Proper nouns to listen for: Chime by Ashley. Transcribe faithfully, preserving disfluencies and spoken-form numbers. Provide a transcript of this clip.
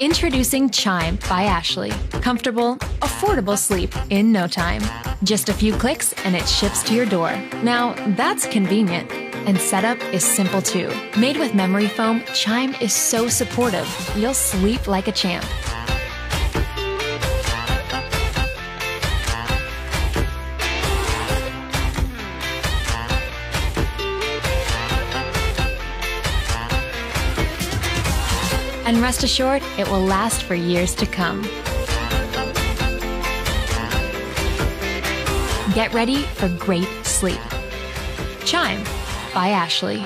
Introducing Chime by Ashley. Comfortable, affordable sleep in no time. Just a few clicks and it ships to your door. Now, that's convenient. And setup is simple too. Made with memory foam, Chime is so supportive, you'll sleep like a champ. And rest assured, it will last for years to come. Get ready for great sleep. Chime by Ashley.